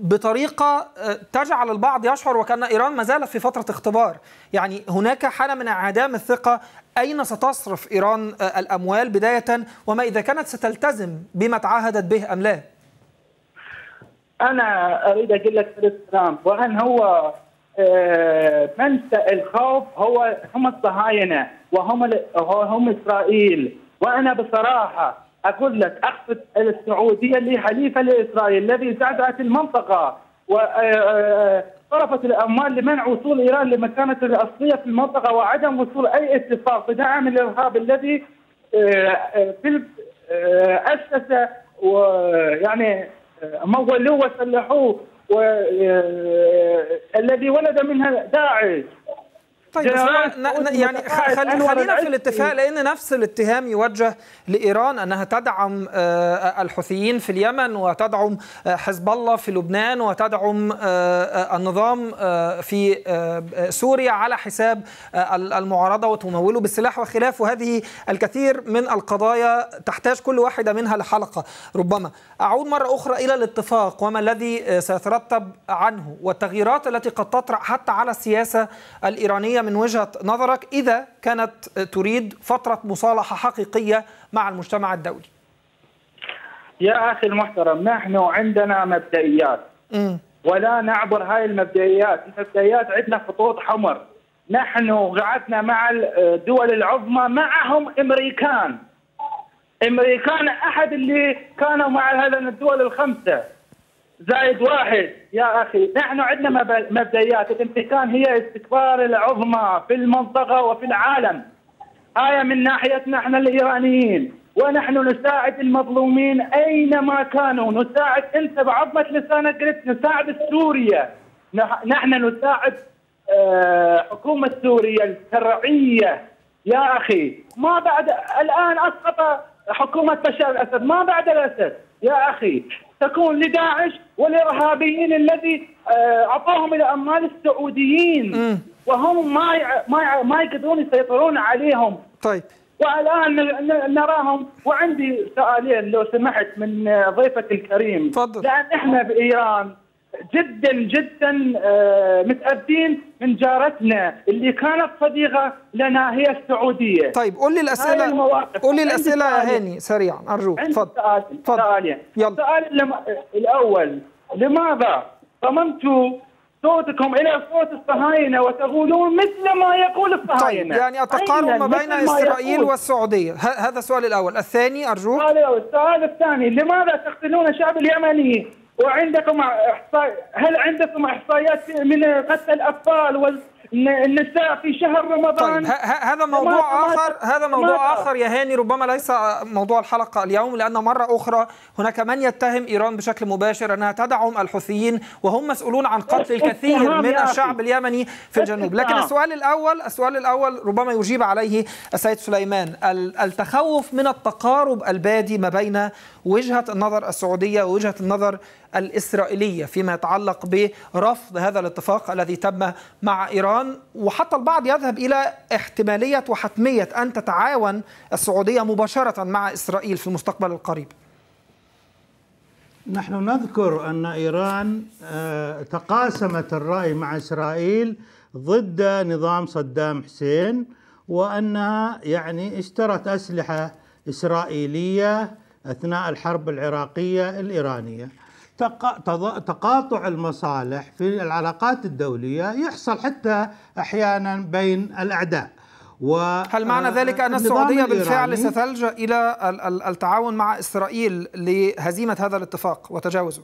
بطريقة تجعل البعض يشعر وكأن إيران ما زالت في فترة اختبار، يعني هناك حالة من انعدام الثقة. أين ستصرف إيران الأموال بداية، وما إذا كانت ستلتزم بما تعهدت به أم لا؟ أنا أريد أقول لك ترامب، وأن هو منشأ الخوف هو هم الصهاينة وهم هم إسرائيل. وأنا بصراحة أقول لك أقصد السعودية اللي حليفة لإسرائيل، الذي زعزعت المنطقة وصرفت الأموال لمنع وصول إيران لمكانتها الأصلية في المنطقة، وعدم وصول أي اتفاق بدعم الإرهاب الذي أسس ويعني مولوه وسلحوه، والذي ولد منها داعش. طيب، يعني خلينا خلينا في الاتفاق، لأن نفس الاتهام يوجه لإيران أنها تدعم الحوثيين في اليمن، وتدعم حزب الله في لبنان، وتدعم النظام في سوريا على حساب المعارضة، وتموله بالسلاح وخلافه. هذه الكثير من القضايا تحتاج كل واحدة منها لحلقة ربما. أعود مرة أخرى إلى الاتفاق وما الذي سيترتب عنه، والتغييرات التي قد تطرأ حتى على السياسة الإيرانية من وجهة نظرك، إذا كانت تريد فترة مصالحة حقيقية مع المجتمع الدولي. يا أخي المحترم، نحن عندنا مبدئيات م. ولا نعبر هاي المبدئيات. المبدئيات عندنا خطوط حمر. نحن قعدنا مع الدول العظمى، معهم أمريكان. أمريكان أحد اللي كانوا مع هذا الدول الخمسة زائد واحد. يا أخي نحن عندنا مبدئيات. الامتكان هي استكبار العظمى في المنطقة وفي العالم. هاي من ناحيتنا نحن الإيرانيين، ونحن نساعد المظلومين أينما كانوا. نساعد، أنت بعظمة لسانك قلت نساعد سوريا. نحن نساعد حكومة سوريا الشرعية. يا أخي ما بعد الآن أسقط حكومة بشار الأسد، ما بعد الأسد يا أخي تكون لداعش والارهابيين الذي اعطوهم الاموال السعوديين، م. وهم ما ما ما يقدرون يسيطرون عليهم. طيب، والان نراهم. وعندي سؤالين لو سمحت من ضيفك الكريم. تفضل. لان احنا بايران جدا جدا متأبدين من جارتنا اللي كانت صديقة لنا هي السعودية. طيب، قول لي الأسئلة، قول لي الأسئلة يا هاني سريعا أرجوك. تفضل. السؤال الأول، لماذا ضمنتوا صوتكم إلى صوت الصهاينة وتقولون مثل ما يقول الصهاينة. طيب يعني التقارب ما بين إسرائيل والسعودية، هذا السؤال الأول. الثاني أرجوك. السؤال الثاني، لماذا تقتلون الشعب اليمني؟ وعندكم إحصا... هل عندكم إحصائيات من قتل الأطفال والنساء في شهر رمضان؟ طيب هذا موضوع آخر، هذا موضوع آخر يا هاني، ربما ليس موضوع الحلقة اليوم، لأن مرة أخرى هناك من يتهم إيران بشكل مباشر أنها تدعم الحوثيين وهم مسؤولون عن قتل الكثير من الشعب اليمني في الجنوب. لكن السؤال الأول، السؤال الأول ربما يجيب عليه السيد سليمان، التخوف من التقارب البادي ما بين وجهة النظر السعودية ووجهة النظر الإسرائيلية فيما يتعلق برفض هذا الاتفاق الذي تم مع إيران، وحتى البعض يذهب إلى احتمالية وحتمية أن تتعاون السعودية مباشرة مع إسرائيل في المستقبل القريب. نحن نذكر أن إيران تقاسمت الرأي مع إسرائيل ضد نظام صدام حسين، وأنها يعني اشترت أسلحة إسرائيلية أثناء الحرب العراقية الإيرانية. تقاطع المصالح في العلاقات الدولية يحصل حتى أحيانا بين الأعداء. هل معنى ذلك أن السعودية بالفعل ستلجأ إلى التعاون مع إسرائيل لهزيمة هذا الاتفاق وتجاوزه؟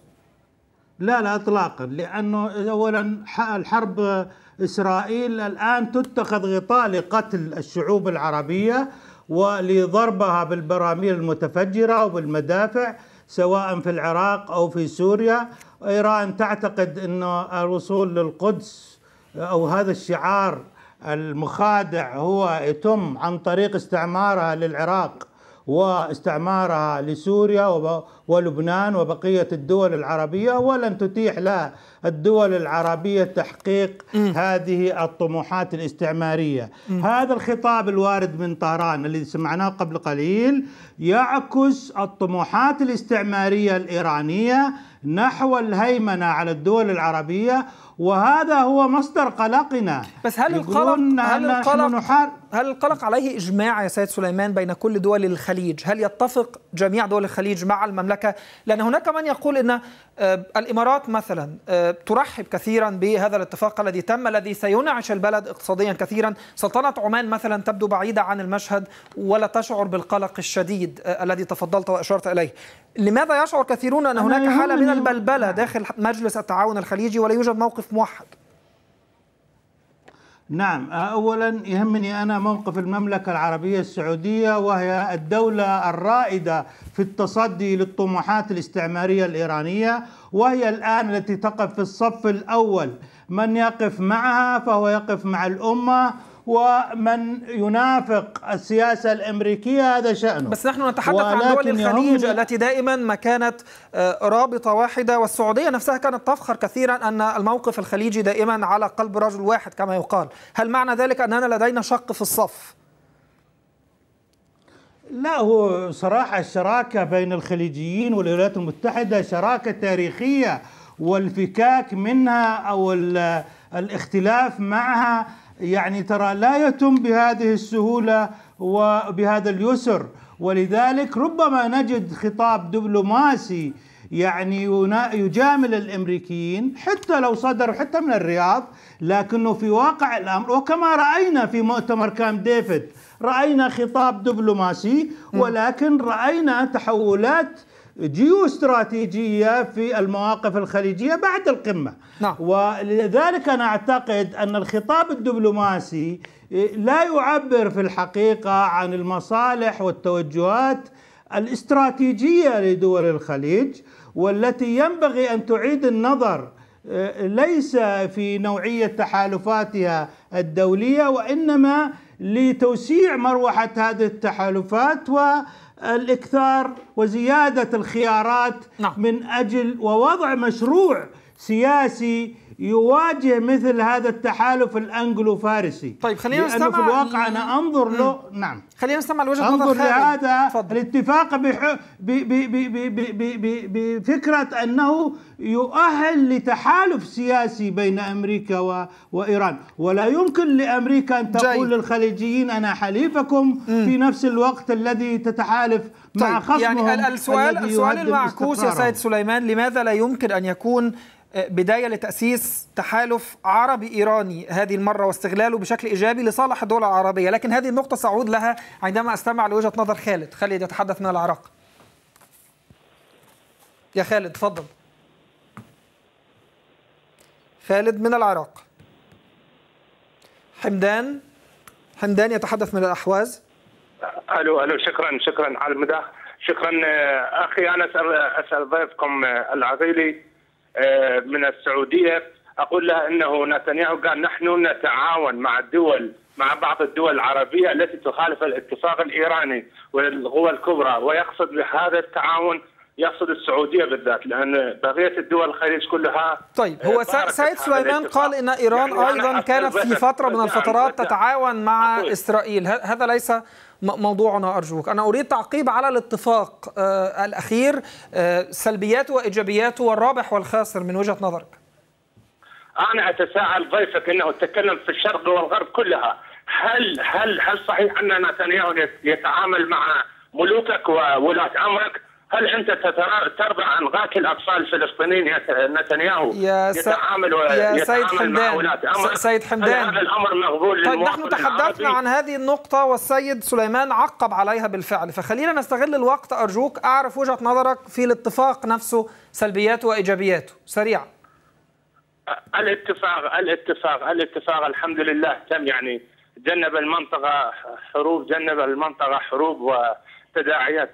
لا لا إطلاقا، لأنه أولا الحرب إسرائيل الآن تتخذ غطاء لقتل الشعوب العربية ولضربها بالبراميل المتفجرة وبالمدافع سواء في العراق أو في سوريا. إيران تعتقد أن الوصول للقدس أو هذا الشعار المخادع هو يتم عن طريق استعمارها للعراق واستعمارها لسوريا ولبنان وبقية الدول العربية، ولن تتيح لها الدول العربية تحقيق م. هذه الطموحات الاستعمارية. م. هذا الخطاب الوارد من طهران الذي سمعناه قبل قليل يعكس الطموحات الاستعمارية الإيرانية نحو الهيمنة على الدول العربية، وهذا هو مصدر قلقنا. بس هل القلق هل القلق, هل القلق عليه إجماع يا سيد سليمان بين كل دول الخليج؟ هل يتفق جميع دول الخليج مع المملكة؟ لأن هناك من يقول أن الإمارات مثلا ترحب كثيرا بهذا الاتفاق الذي تم، الذي سينعش البلد اقتصاديا كثيرا. سلطنة عمان مثلا تبدو بعيدة عن المشهد ولا تشعر بالقلق الشديد الذي تفضلت وأشرت إليه. لماذا يشعر كثيرون أن هناك حالة من البلبلة داخل مجلس التعاون الخليجي ولا يوجد موقف موحد؟ نعم، أولا يهمني أنا موقف المملكة العربية السعودية، وهي الدولة الرائدة في التصدي للطموحات الاستعمارية الإيرانية، وهي الآن التي تقف في الصف الأول. من يقف معها فهو يقف مع الأمة، ومن ينافق السياسة الأمريكية هذا شأنه. بس نحن نتحدث عن دول الخليج التي دائما ما كانت رابطة واحدة، والسعودية نفسها كانت تفخر كثيرا أن الموقف الخليجي دائما على قلب رجل واحد كما يقال. هل معنى ذلك أننا لدينا شق في الصف؟ لا، هو صراحة الشراكة بين الخليجيين والولايات المتحدة شراكة تاريخية، والفكاك منها أو الاختلاف معها يعني ترى لا يتم بهذه السهولة وبهذا اليسر، ولذلك ربما نجد خطاب دبلوماسي يعني يجامل الأمريكيين حتى لو صدر حتى من الرياض، لكنه في واقع الأمر وكما رأينا في مؤتمر كامب ديفيد رأينا خطاب دبلوماسي، ولكن رأينا تحولات جيوستراتيجية في المواقف الخليجية بعد القمة. نعم. ولذلك أنا أعتقد أن الخطاب الدبلوماسي لا يعبر في الحقيقة عن المصالح والتوجهات الاستراتيجية لدول الخليج، والتي ينبغي أن تعيد النظر ليس في نوعية تحالفاتها الدولية، وإنما لتوسيع مروحة هذه التحالفات و الإكثار وزيادة الخيارات. نعم. من أجل ووضع مشروع سياسي يواجه مثل هذا التحالف الأنجلو فارسي. طيب خلينا نستمع، لأنه في الواقع أنا أنظر له. نعم خلينا نستمع لوجهة نظر خالد. أنظر لهذا الاتفاق بح... ب... ب... ب... ب... ب... ب... بفكرة أنه يؤهل لتحالف سياسي بين أمريكا و... وإيران، ولا يمكن لأمريكا أن تقول للخليجيين أنا حليفكم مم. في نفس الوقت الذي تتحالف مع خصمهم. يعني السؤال السؤال المعكوس يا سيد سليمان، لماذا لا يمكن أن يكون بداية لتأسيس تحالف عربي إيراني هذه المرة واستغلاله بشكل إيجابي لصالح الدول العربية، لكن هذه النقطة سأعود لها عندما أستمع لوجهة نظر خالد. خالد يتحدث من العراق. يا خالد تفضل. خالد من العراق. حمدان حمدان يتحدث من الأحواز. ألو ألو شكرا شكرا على المداح. شكرا أخي، أنا أسأل, أسأل ضيفكم العقيلي من السعودية، أقول له أنه نتنياهو قال نحن نتعاون مع الدول مع بعض الدول العربية التي تخالف الاتفاق الإيراني والقوى الكبرى، ويقصد بهذا التعاون يقصد السعودية بالذات، لأن بقية الدول الخليج كلها. طيب هو سيد سليمان قال إن إيران يعني أيضا كانت في فترة من الفترات تتعاون مع أقول. إسرائيل، هذا ليس موضوعنا أرجوك. أنا أريد تعقيب على الاتفاق آه الأخير، آه سلبياته وإيجابياته والرابح والخاسر من وجهة نظرك. أنا أتساءل ضيفك أنه تكلم في الشرق والغرب كلها، هل هل هل صحيح أن نتنياهو يتعامل مع ملوكك وولاة أمرك؟ هل أنت ترضى عن غاكل الأطفال الفلسطينيين نتنياهو يا يتعامل يا سيد حمدان؟ سيد حمدان هذا الأمر مقبول؟ طيب نحن تحدثنا عن هذه النقطة والسيد سليمان عقب عليها بالفعل، فخلينا نستغل الوقت أرجوك، أعرف وجهة نظرك في الاتفاق نفسه، سلبياته وإيجابياته سريعا. الاتفاق الاتفاق الاتفاق الحمد لله تم، يعني جنب المنطقة حروب جنب المنطقة حروب وتداعيات،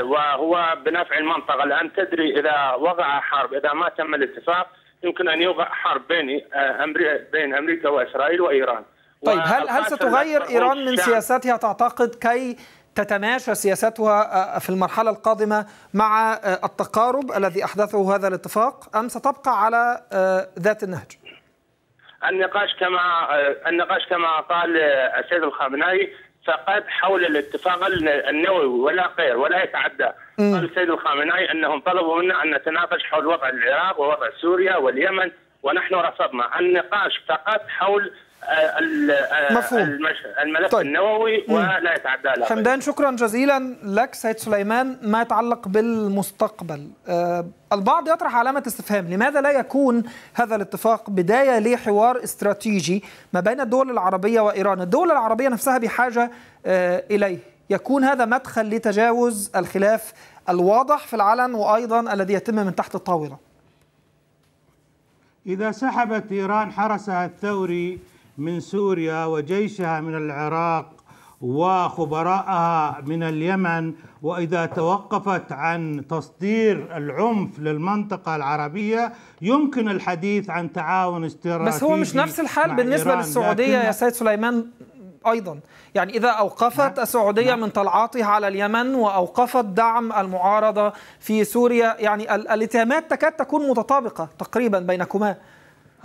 وهو بنفع المنطقة، لأن تدري إذا وقع حرب إذا ما تم الاتفاق يمكن أن يوقع حرب بين بين أمريكا وإسرائيل وإيران. طيب هل هل ستغير إيران من سياستها تعتقد كي تتماشى سياستها في المرحلة القادمة مع التقارب الذي أحدثه هذا الاتفاق، أم ستبقى على ذات النهج؟ النقاش كما النقاش كما قال السيد الخامنئي فقط حول الاتفاق النووي ولا غير ولا يتعدى. قال السيد الخامنئي انهم طلبوا منا ان نتناقش حول وضع العراق ووضع سوريا واليمن ونحن رفضنا، النقاش فقط حول الملف طيب. النووي ولا يتعدى له. حمدان شكرا جزيلا لك. سيد سليمان ما يتعلق بالمستقبل، أه البعض يطرح علامة استفهام لماذا لا يكون هذا الاتفاق بداية لحوار استراتيجي ما بين الدول العربية وإيران، الدول العربية نفسها بحاجة أه إليه، يكون هذا مدخل لتجاوز الخلاف الواضح في العلن وأيضا الذي يتم من تحت الطاولة. إذا سحبت إيران حرسها الثوري من سوريا وجيشها من العراق وخبراءها من اليمن، وإذا توقفت عن تصدير العنف للمنطقة العربية، يمكن الحديث عن تعاون استراتيجي. بس هو مش نفس الحال بالنسبة إيران. للسعودية يا سيد سليمان أيضا، يعني إذا أوقفت السعودية من طلعاتها على اليمن وأوقفت دعم المعارضة في سوريا، يعني الاتهامات تكاد تكون متطابقة تقريبا بينكما.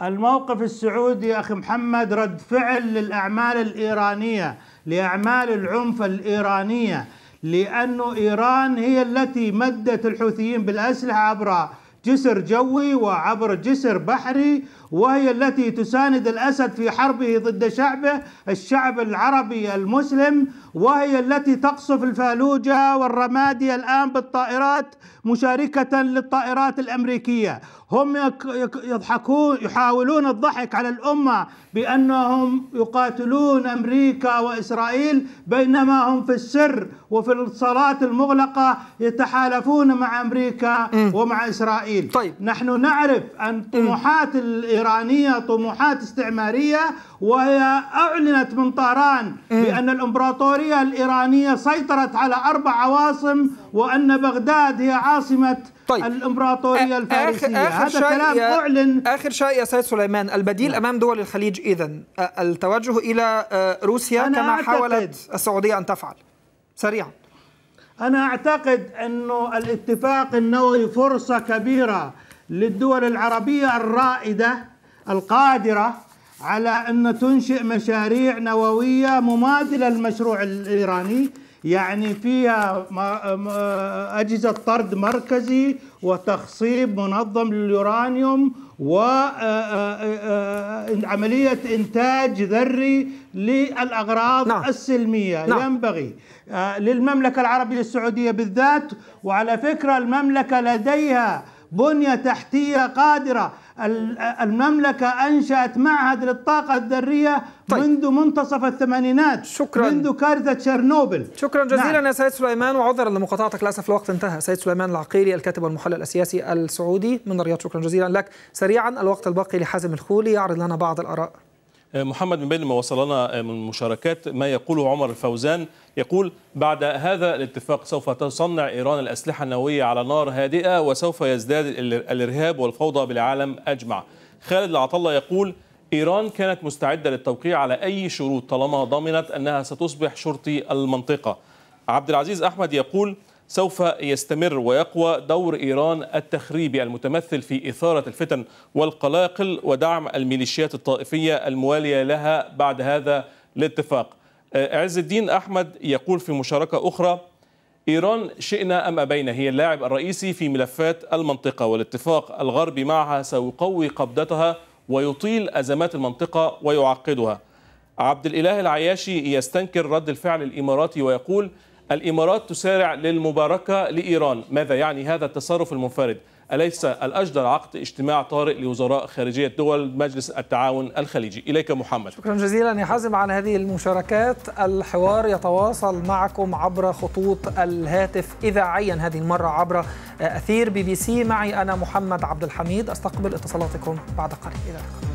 الموقف السعودي أخي محمد رد فعل للأعمال الإيرانية، لأعمال العنف الإيرانية، لأنه إيران هي التي مدت الحوثيين بالأسلحة عبر جسر جوي وعبر جسر بحري، وهي التي تساند الأسد في حربه ضد شعبه الشعب العربي المسلم، وهي التي تقصف الفالوجة والرمادي الآن بالطائرات مشاركة للطائرات الأمريكية. هم يضحكون يحاولون الضحك على الأمة بأنهم يقاتلون أمريكا وإسرائيل، بينما هم في السر وفي الصالات المغلقة يتحالفون مع أمريكا ومع إسرائيل. طيب. نحن نعرف أن طموحات الإيرانية طموحات استعمارية، وهي أعلنت من طهران بأن الإمبراطورية الإيرانية سيطرت على أربع عواصم وأن بغداد هي عاصمة طيب. الإمبراطورية الفارسية. آخر هذا كلام أعلن. آخر شيء يا سيد سليمان، البديل أمام دول الخليج إذن التوجه إلى روسيا كما حاولت السعودية أن تفعل سريعا. أنا أعتقد أنه الاتفاق النووي فرصة كبيرة للدول العربية الرائدة القادرة على أن تنشئ مشاريع نووية مماثلة للمشروع الإيراني، يعني فيها أجهزة طرد مركزي وتخصيب منظم لليورانيوم وعملية إنتاج ذري للأغراض نعم. السلمية. نعم. ينبغي للمملكة العربية السعودية بالذات، وعلى فكرة المملكة لديها بنية تحتية قادرة. المملكة أنشأت معهد للطاقة الذرية طيب. منذ منتصف الثمانينات، شكرا. منذ كارثة تشيرنوبل. شكرا جزيلا نعم. يا سيد سليمان، وعذرا لمقاطعتك للأسف الوقت انتهى. سيد سليمان العقيلي الكاتب والمحلل السياسي السعودي من الرياض، شكرا جزيلا لك. سريعا الوقت الباقي لحازم الخولي يعرض لنا بعض الآراء. محمد، من بين ما وصلنا من مشاركات ما يقوله عمر الفوزان، يقول بعد هذا الاتفاق سوف تصنع إيران الأسلحة النووية على نار هادئة وسوف يزداد الإرهاب والفوضى بالعالم أجمع. خالد العطلة يقول إيران كانت مستعدة للتوقيع على أي شروط طالما ضمنت أنها ستصبح شرطي المنطقة. عبد العزيز أحمد يقول سوف يستمر ويقوى دور إيران التخريبي المتمثل في إثارة الفتن والقلاقل ودعم الميليشيات الطائفية الموالية لها بعد هذا الاتفاق. عز الدين أحمد يقول في مشاركة أخرى إيران شئنا أم أبينا هي اللاعب الرئيسي في ملفات المنطقة، والاتفاق الغربي معها سيقوي قبضتها ويطيل أزمات المنطقة ويعقدها. عبد الإله العياشي يستنكر رد الفعل الإماراتي ويقول الإمارات تسارع للمباركة لإيران، ماذا يعني هذا التصرف المنفرد؟ أليس الأجدر عقد اجتماع طارئ لوزراء خارجية دول مجلس التعاون الخليجي؟ إليك محمد. شكرا جزيلا يا حازم على هذه المشاركات. الحوار يتواصل معكم عبر خطوط الهاتف إذاعيا، هذه المرة عبر أثير بي بي سي. معي أنا محمد عبد الحميد، أستقبل اتصالاتكم بعد قليل. إلى اللقاء.